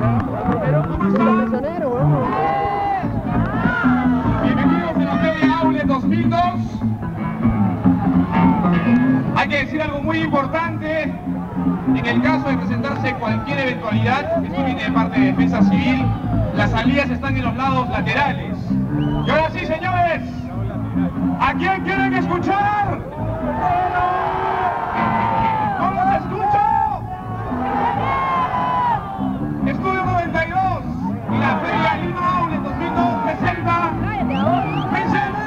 Bienvenidos a la Lima Outlet 2002. Hay que decir algo muy importante. En el caso de presentarse cualquier eventualidad, esto viene de parte de Defensa Civil, las salidas están en los lados laterales. Y ahora sí, señores, ¿a quién quieren escuchar? ¿Cómo se escucha? Estudio 92 y la Feria Lima Outlet 2002 presenta ¡Miseros!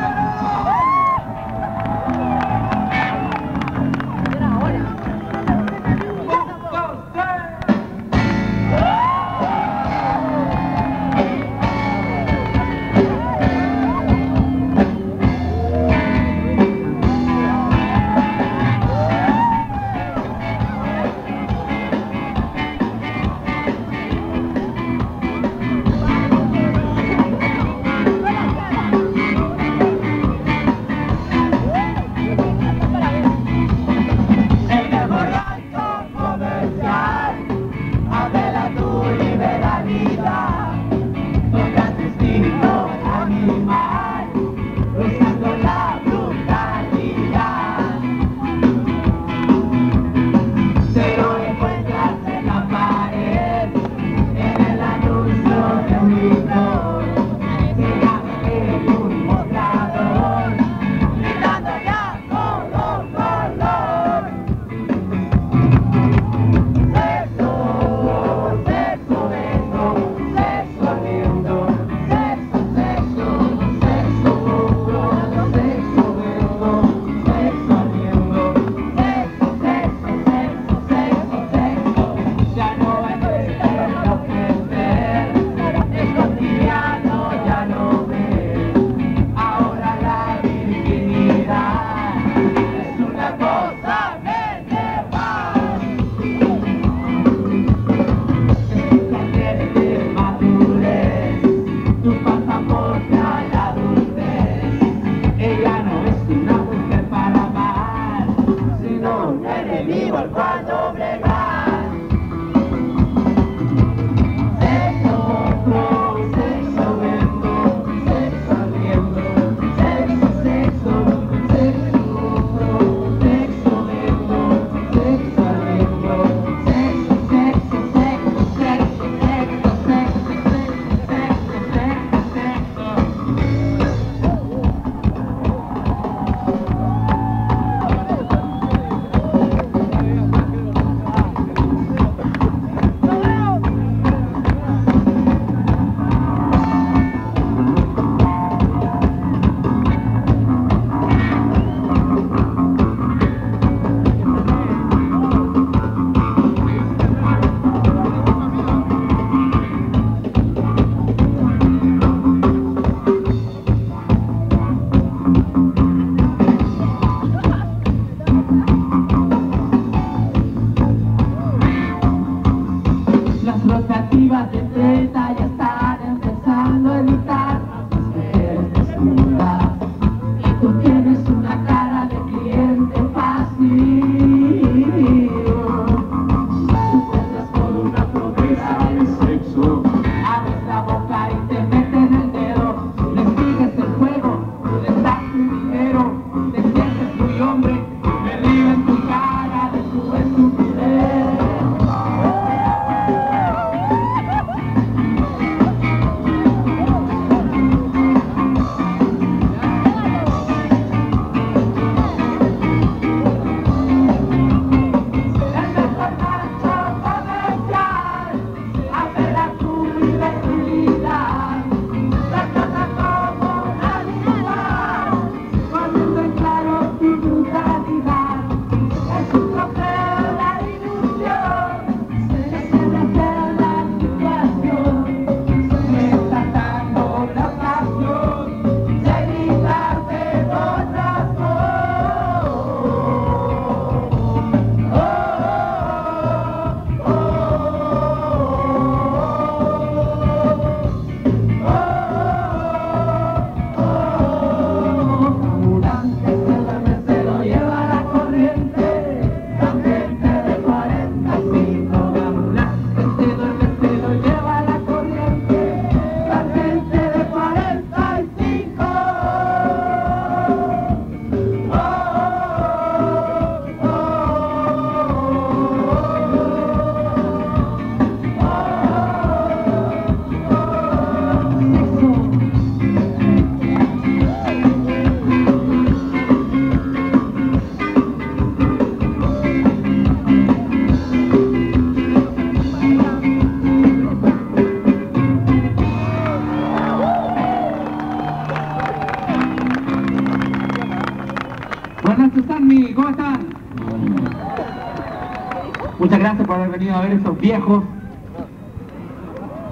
gracias por haber venido a ver esos viejos,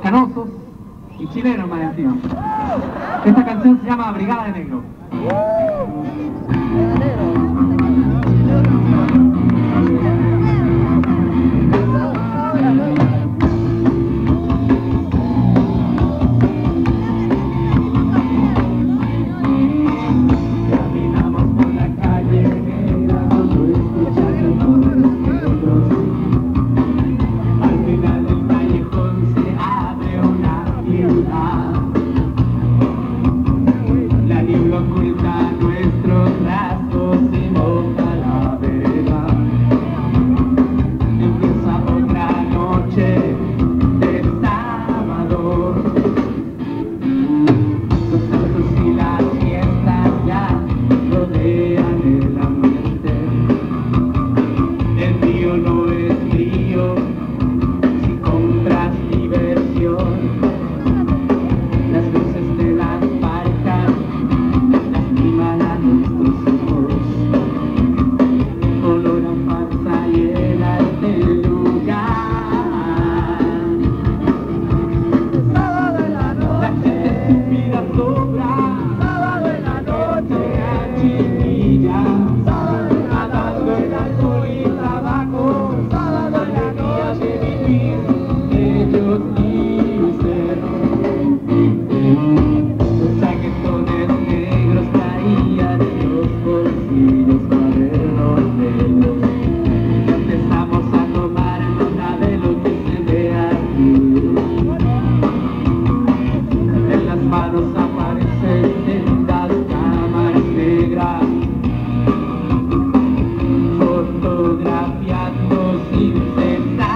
canosos y chilenos más encima. Esta canción se llama Brigada de Negro. Fotografiando sin cesar.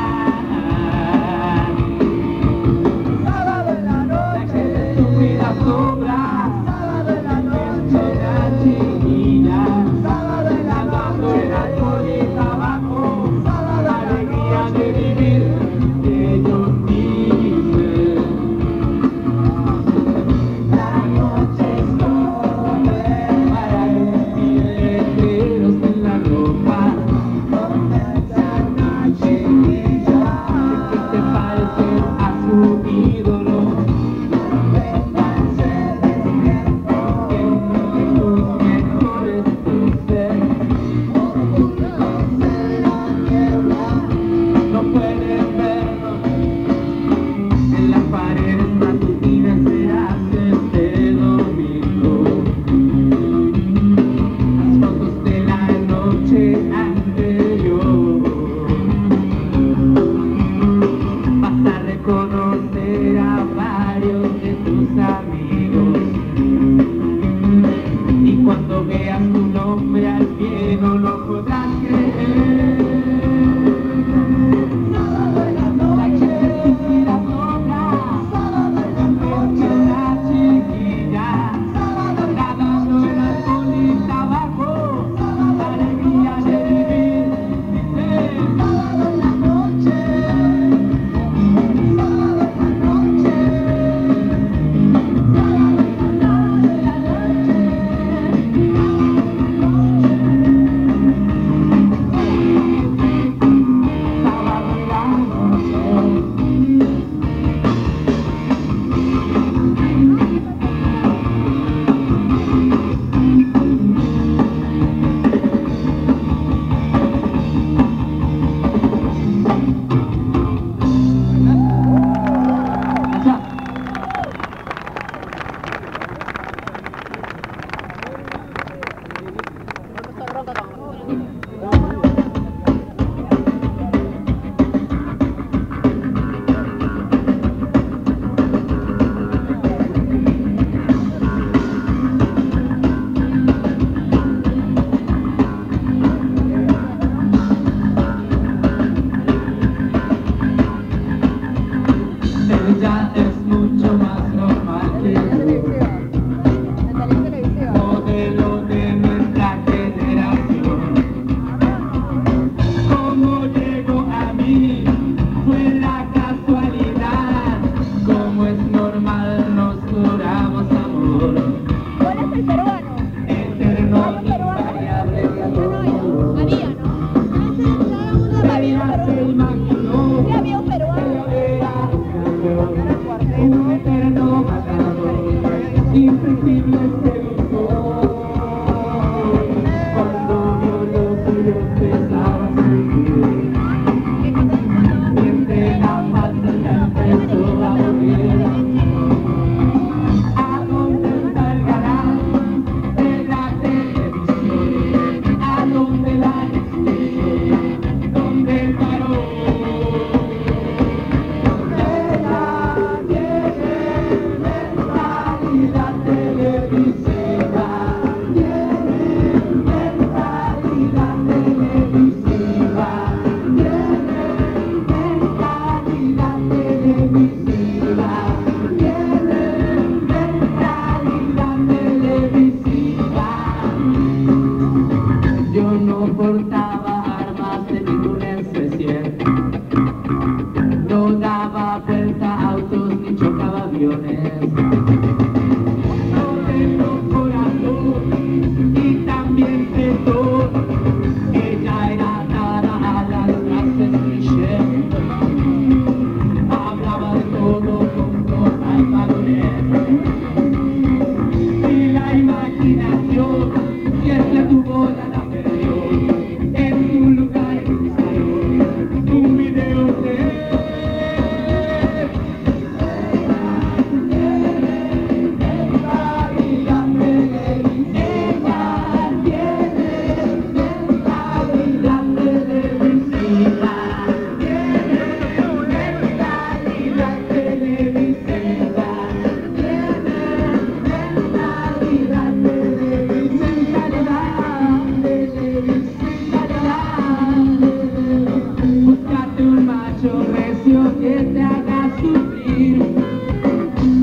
negocio que te haga sufrir.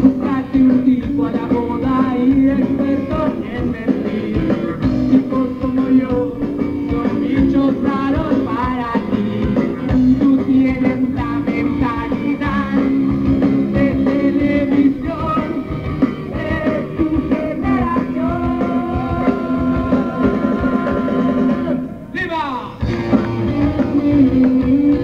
Búscate un tipo a la moda y experto en mentir. Tipos como yo son bichos raros para ti. Tú tienes la mentalidad de televisión, eres tu generación. ¡Viva! ¡Quieren dinero!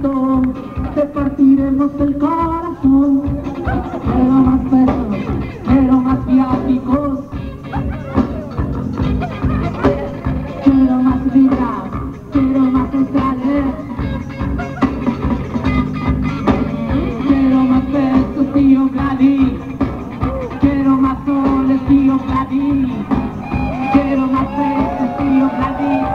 grito, te partiremos el corazón. Pero más perros, pero más viáticos, quiero más vidas, quiero más centrales, quiero más pesos, tío Gladys, quiero más soles, tío Gladys, quiero más pesos, tío Gladys.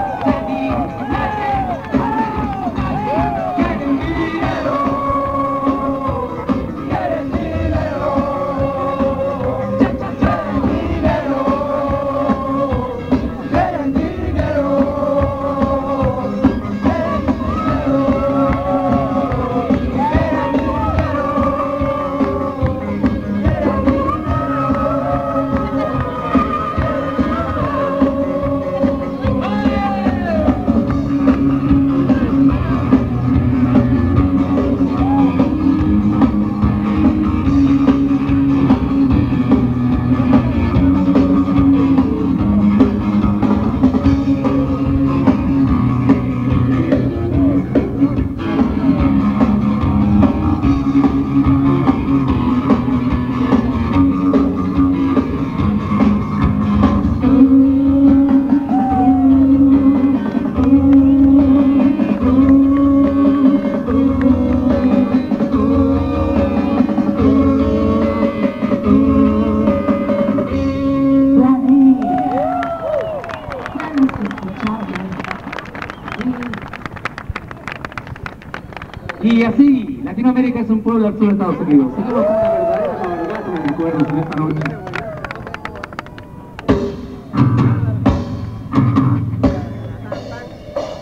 Y así, Latinoamérica es un pueblo al sur de Estados Unidos. Si no lo sabes, la verdadera cabalgata de recuerdos en esta noche.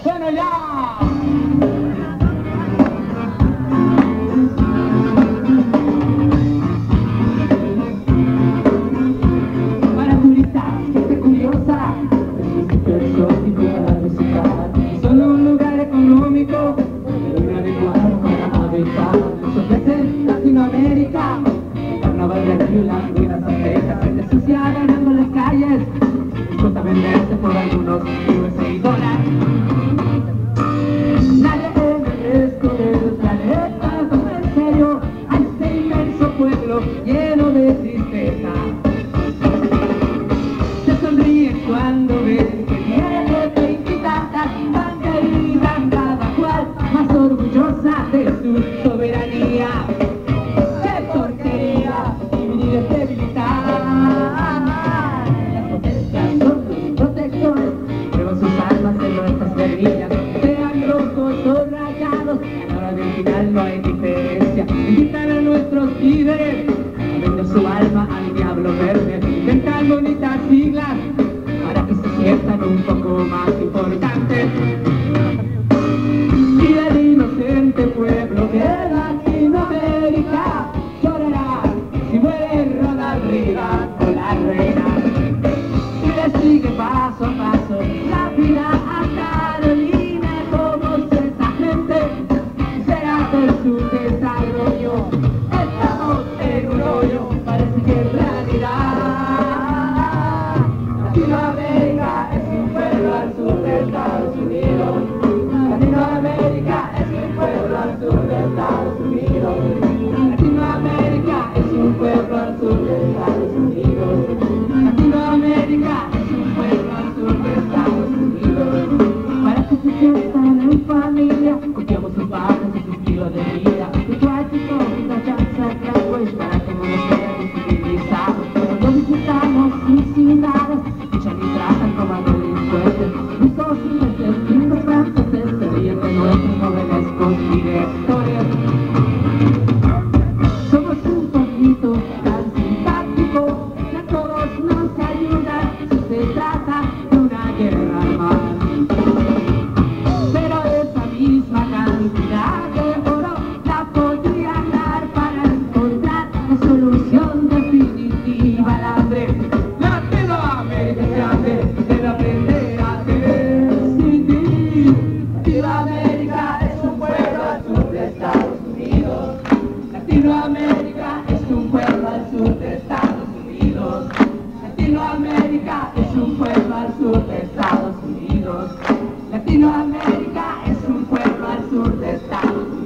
¡Bueno, ya! Latinoamérica es un pueblo al sur de Estados Unidos.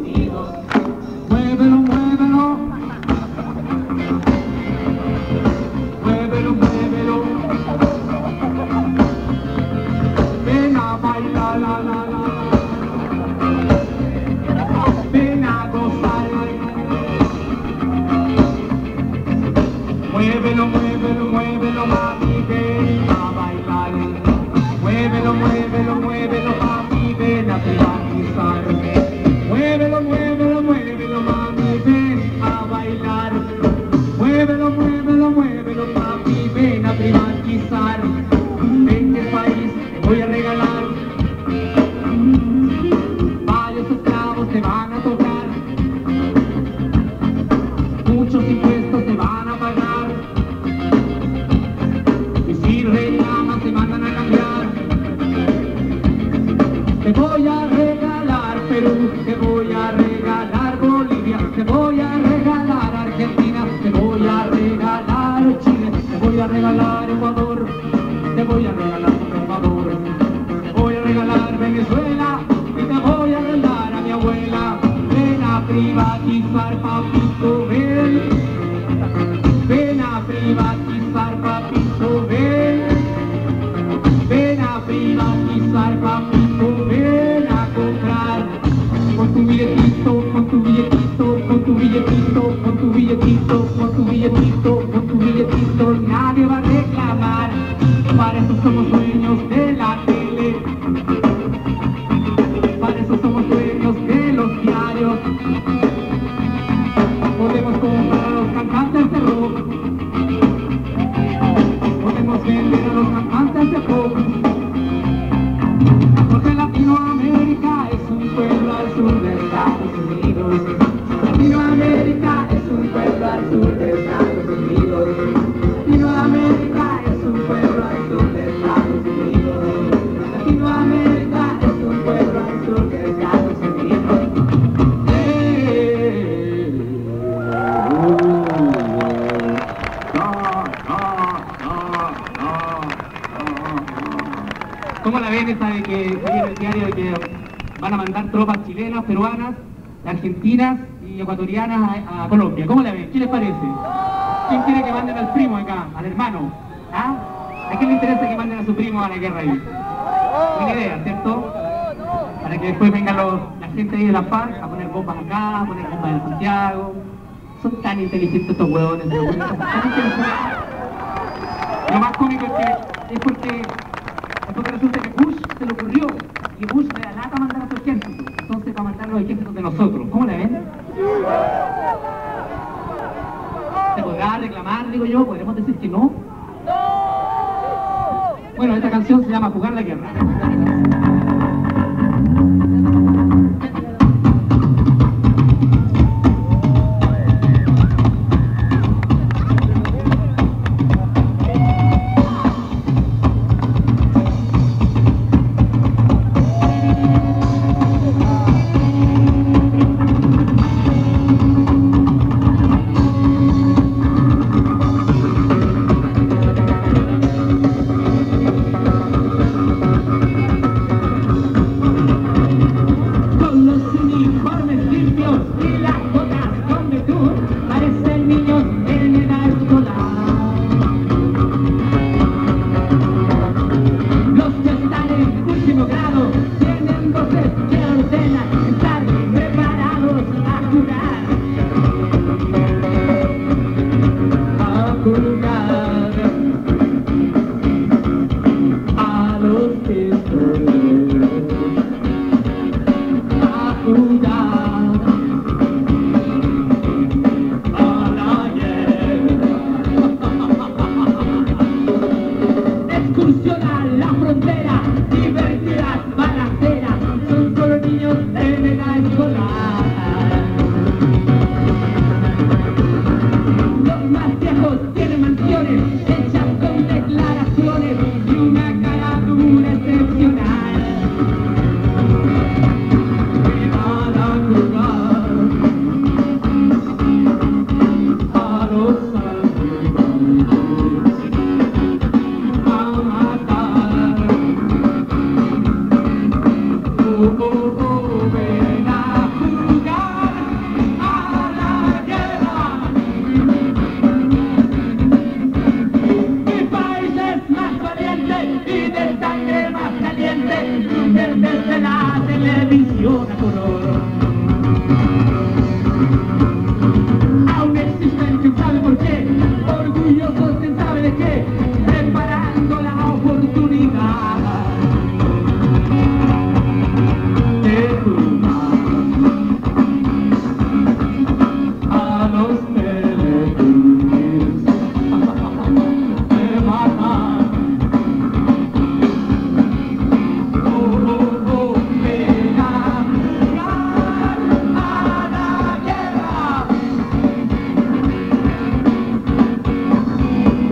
Argentinas y ecuatorianas a Colombia. ¿Cómo la ven? ¿Qué les parece? ¿Quién quiere que manden al primo acá? ¿Al hermano? ¿Ah? ¿A quién le interesa que manden a su primo a la guerra ahí? Buena idea, ¿cierto? Para que después vengan la gente ahí de la FARC a poner bombas acá, a poner bombas en Santiago. Son tan inteligentes estos huevones. Lo más cómico es porque resulta que Bush se le ocurrió y Bush le da lata mandar a su ejército. Entonces va a mandar los ejércitos de nosotros. ¿Cómo la ven? ¿Se podrá reclamar, digo yo? ¿Podremos decir que no? Bueno, esta canción se llama Jugar a la guerra. Excursión a la frontera, divertirás balaceras. desde la televisión a color. Aún existen, ¿quién sabe por qué? Orgullosos, ¿quién sabe de qué? Preparando la oportunidad de tumbar a los teletubbies, de matar.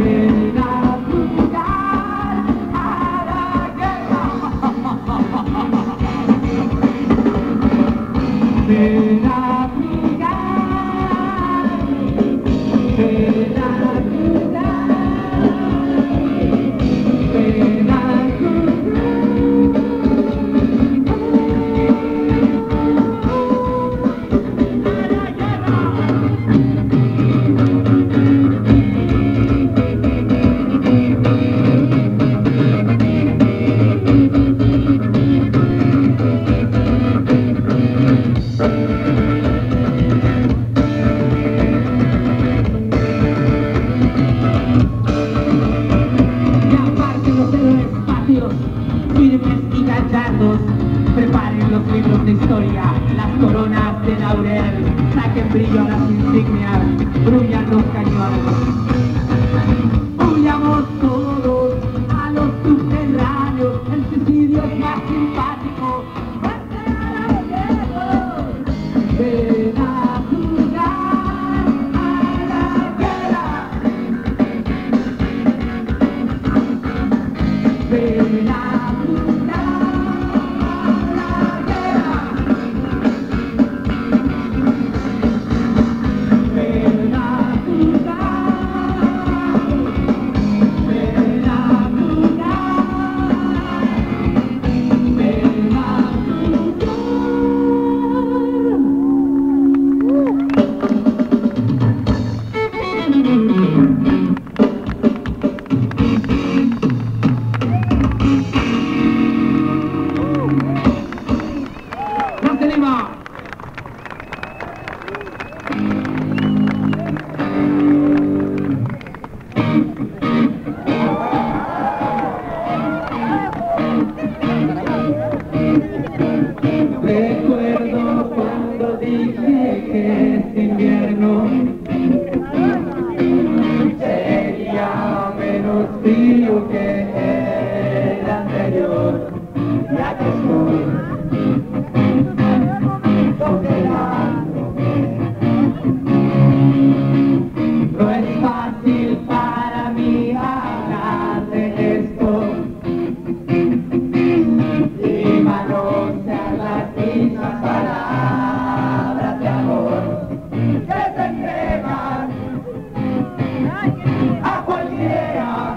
Ven a jugar, ven a jugar, ven a preparen los libros de historia, las coronas de laurel, saquen brillo las insignias, brullan los cañones. Huyamos todos a los subterráneos, el suicidio es más simpático. Ven a jugar a la guerra. Ven a jugar. Recuerdo cuando dije que este invierno sería menos frío que el anterior, ya que estoy congelándome. No es fácil para mí hablar de esto. Palabras de amor que se entregan a cualquiera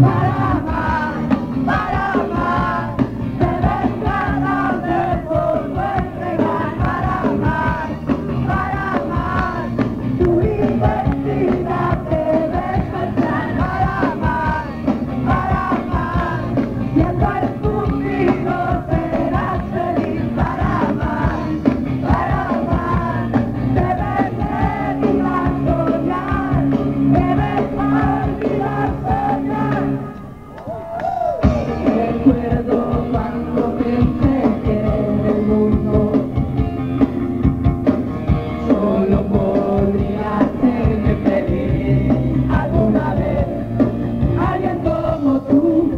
para amar, se ven ganas de polvo entregar para amar, tu identidad debes pensar para amar, siendo estúpido serás feliz. Recuerdo cuando pensé que el mundo solo podría hacerme feliz alguna vez. Alguien como tú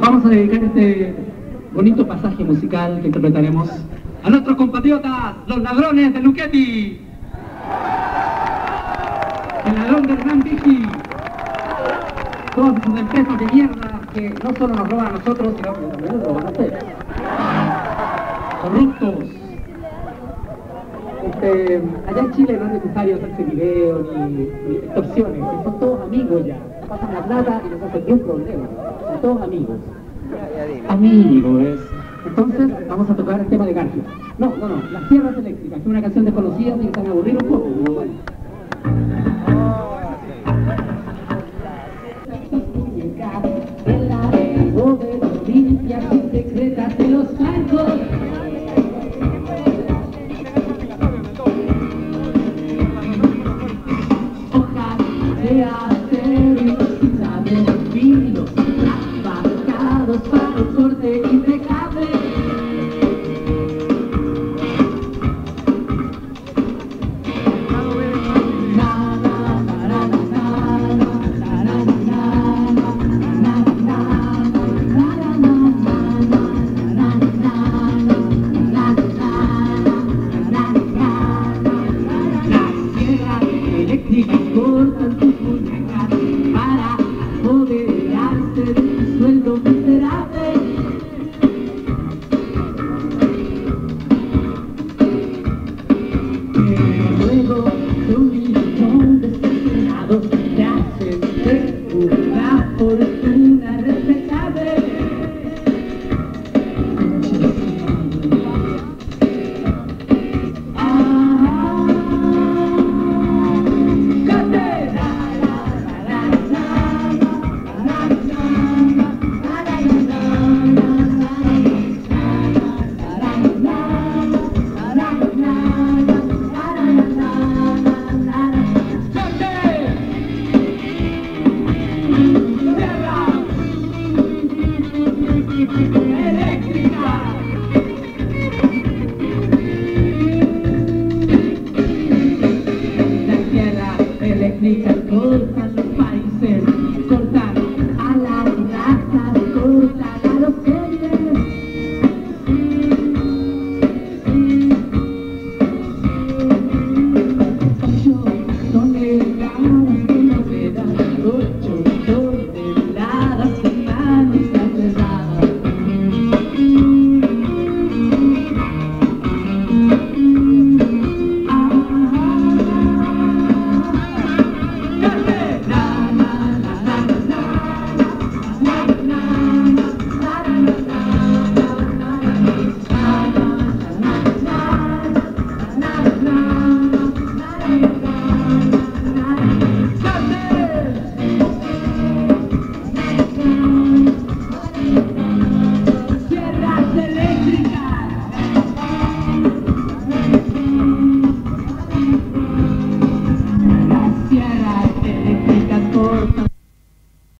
Vamos a dedicar este bonito pasaje musical que interpretaremos a nuestros compatriotas, los ladrones de Luchetti. El ladrón del Gran Vicky. Todos esos empresas de mierda que no solo nos roban a nosotros, sino que también nos roban a ustedes. Corruptos. Allá en Chile no es necesario hacerse videos ni extorsiones, son todos amigos ya. Pasan la plata y nos hacen un problema. Son todos amigos. Amigos. Entonces, vamos a tocar el tema de Garfio. No, no, no. Las Sierras Eléctricas, que es una canción desconocida y que se van a aburrir un poco.